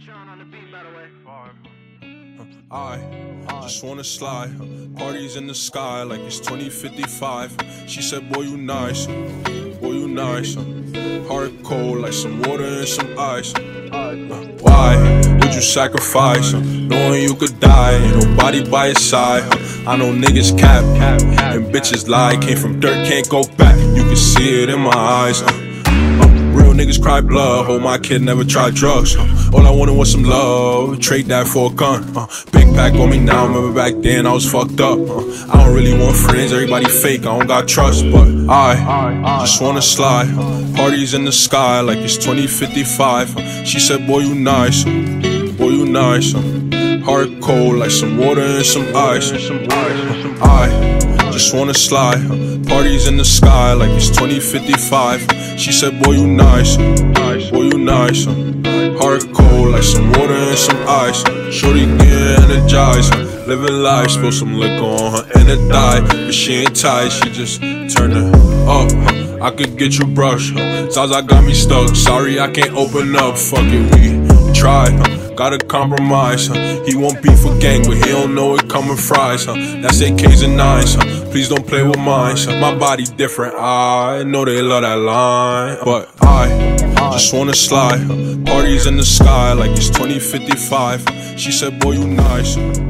Patron on the beat, by the way. I just wanna slide. Parties in the sky like it's 2055. She said, boy, you nice. Boy, you nice. Heart cold like some water and some ice. Why would you sacrifice? Knowing you could die, ain't nobody by your side. I know niggas cap, and bitches lie. Came from dirt, can't go back. You can see it in my eyes. Real niggas cry blood. Oh, my kid never tried drugs. All I wanted was some love. Trade that for a gun. Big pack on me now. Remember back then I was fucked up. I don't really want friends. Everybody fake. I don't got trust. But I just wanna slide. Parties in the sky like it's 2055. She said, boy, you nice. Boy, you nice. Heart cold like some water and some ice. I just wanna slide. Parties in the sky like it's 2055. She said, boy, you nice. Boy, you nice. Heart cold like some water and some ice. Shorty get energized. Living life, spill some liquor on her and it die. But she ain't tight, she just turn it up. I could get you brushed. Zaza got me stuck. Sorry, I can't open up. Fuck it, we tried. Gotta compromise. He won't beef for gang, but he don't know it coming fries. That's 8Ks and 9s. Please don't play with mine. My body different. I know they love that line, but I just wanna slide. Parties in the sky like it's 2055. She said, boy, you nice.